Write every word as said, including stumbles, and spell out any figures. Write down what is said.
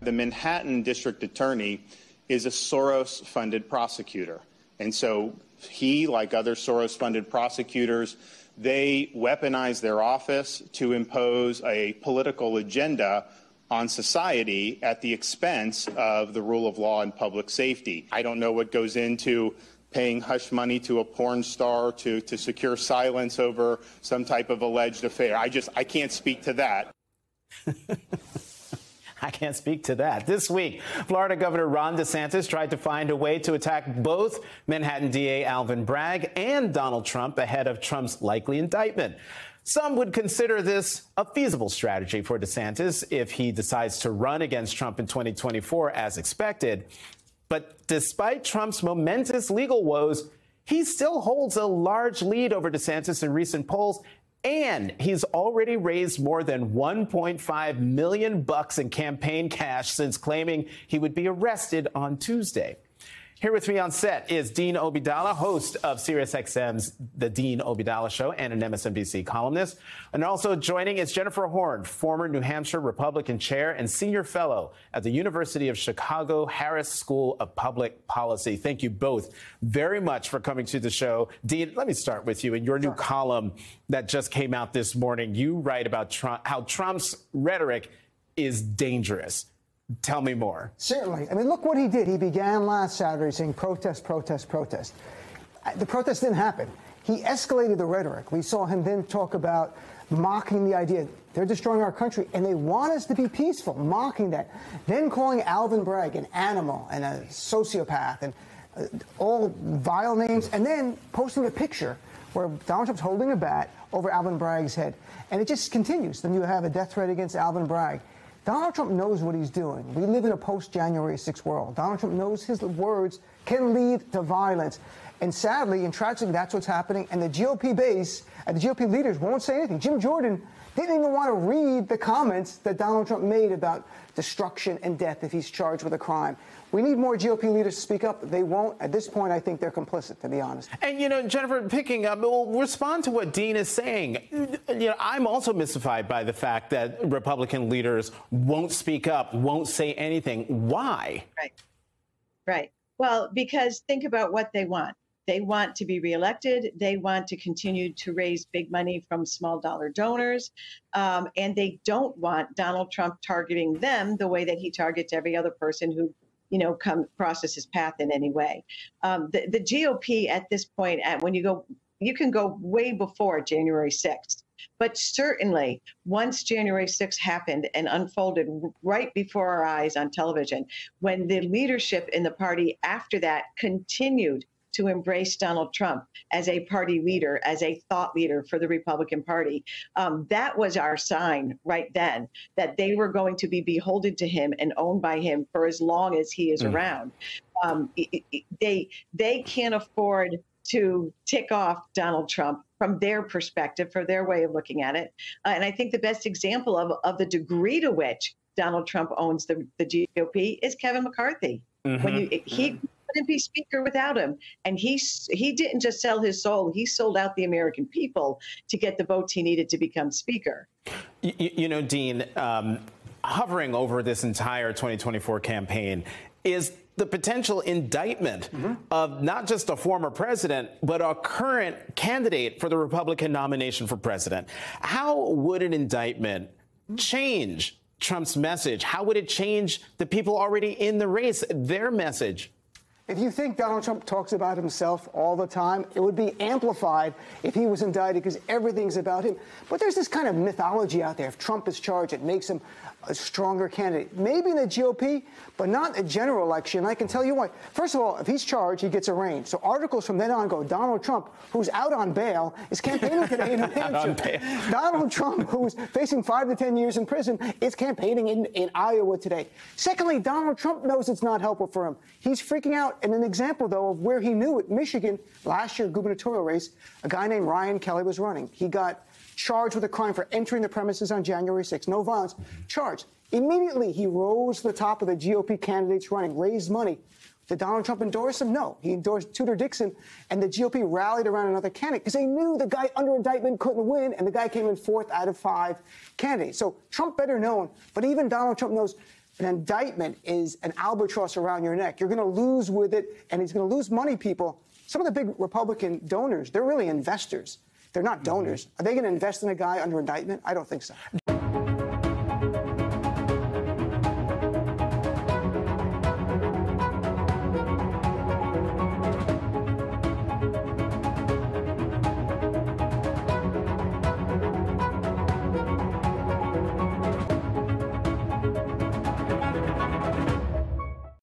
The Manhattan district attorney is a Soros-funded prosecutor. And so he, like other Soros-funded prosecutors, they weaponize their office to impose a political agenda on society at the expense of the rule of law and public safety. I don't know what goes into paying hush money to a porn star to, to secure silence over some type of alleged affair. I just, I can't speak to that. I can't speak to that. This week, Florida Governor Ron DeSantis tried to find a way to attack both Manhattan D A Alvin Bragg and Donald Trump ahead of Trump's likely indictment. Some would consider this a feasible strategy for DeSantis if he decides to run against Trump in twenty twenty-four as expected. But despite Trump's momentous legal woes, he still holds a large lead over DeSantis in recent polls. And he's already raised more than one point five million bucks in campaign cash since claiming he would be arrested on Tuesday. Here with me on set is Dean Obidala, host of SiriusXM's The Dean Obidala Show and an M S N B C columnist. And also joining is Jennifer Horn, former New Hampshire Republican chair and senior fellow at the University of Chicago Harris School of Public Policy. Thank you both very much for coming to the show. Dean, let me start with you. In your new Sure. column that just came out this morning, you write about Trump, how Trump's rhetoric is dangerous. Tell me more. Certainly. I mean, look what he did. He began last Saturday saying protest, protest, protest. The protest didn't happen. He escalated the rhetoric. We saw him then talk about mocking the idea they're destroying our country and they want us to be peaceful, mocking that. Then calling Alvin Bragg an animal and a sociopath and uh, all vile names, and then posting a picture where Donald Trump's holding a bat over Alvin Bragg's head. And it just continues. Then you have a death threat against Alvin Bragg. Donald Trump knows what he's doing. We live in a post-January sixth world. Donald Trump knows his words can lead to violence. And sadly and tragically, that's what's happening. And the G O P base, uh, the G O P leaders won't say anything. Jim Jordan didn't even want to read the comments that Donald Trump made about destruction and death if he's charged with a crime. We need more G O P leaders to speak up. They won't. At this point, I think they're complicit, to be honest. And, you know, Jennifer, picking up, we'll respond to what Dean is saying. You know, I'm also mystified by the fact that Republican leaders won't speak up, won't say anything. Why? Right. Right. Well, because think about what they want. They want to be reelected. They want to continue to raise big money from small dollar donors. Um, and they don't want Donald Trump targeting them the way that he targets every other person who you know, come crosses his path in any way. Um, the, the G O P at this point, at when you go, you can go way before January sixth, but certainly once January sixth happened and unfolded right before our eyes on television, when the leadership in the party after that continued to embrace Donald Trump as a party leader, as a thought leader for the Republican Party. Um, that was our sign right then that they were going to be beholden to him and owned by him for as long as he is mm. around. Um, it, it, they, they can't afford to tick off Donald Trump from their perspective, for their way of looking at it. Uh, and I think the best example of, of the degree to which Donald Trump owns the, the G O P is Kevin McCarthy. Mm-hmm. When you, he... Mm. couldn't be speaker without him. And he he didn't just sell his soul. He sold out the American people to get the votes he needed to become speaker. You, you know, Dean, um, hovering over this entire twenty twenty-four campaign is the potential indictment mm-hmm. of not just a former president, but a current candidate for the Republican nomination for president. How would an indictment change Trump's message? How would it change the people already in the race, their message? If you think Donald Trump talks about himself all the time, it would be amplified if he was indicted because everything's about him. But there's this kind of mythology out there. If Trump is charged, it makes him a stronger candidate. Maybe in the G O P, but not a general election. I can tell you why. First of all, if he's charged, he gets arraigned. So articles from then on go, Donald Trump, who's out on bail, is campaigning today in New Hampshire. Donald Trump, who's facing five to ten years in prison, is campaigning in, in Iowa today. Secondly, Donald Trump knows it's not helpful for him. He's freaking out. And an example, though, of where he knew it, Michigan, last year, gubernatorial race, a guy named Ryan Kelly was running. He got charged with a crime for entering the premises on January sixth. No violence. Charged. Immediately, he rose to the top of the G O P candidates running, raised money. Did Donald Trump endorse him? No. He endorsed Tudor Dixon, and the G O P rallied around another candidate because they knew the guy under indictment couldn't win, and the guy came in fourth out of five candidates. So Trump better known, but even Donald Trump knows An indictment is an albatross around your neck. You're going to lose with it, and it's going to lose money, people. Some of the big Republican donors, they're really investors. They're not donors. Are they going to invest in a guy under indictment? I don't think so.